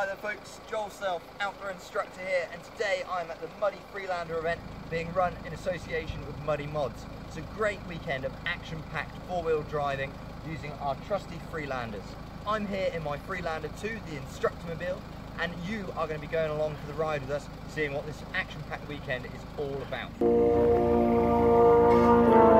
Hi there folks, Joel Self, outdoor instructor here, and today I'm at the Muddy Freelander event being run in association with Muddy Mods. It's a great weekend of action-packed four-wheel driving using our trusty Freelanders. I'm here in my Freelander 2, the Instructomobile, and you are going to be going along for the ride with us, seeing what this action-packed weekend is all about.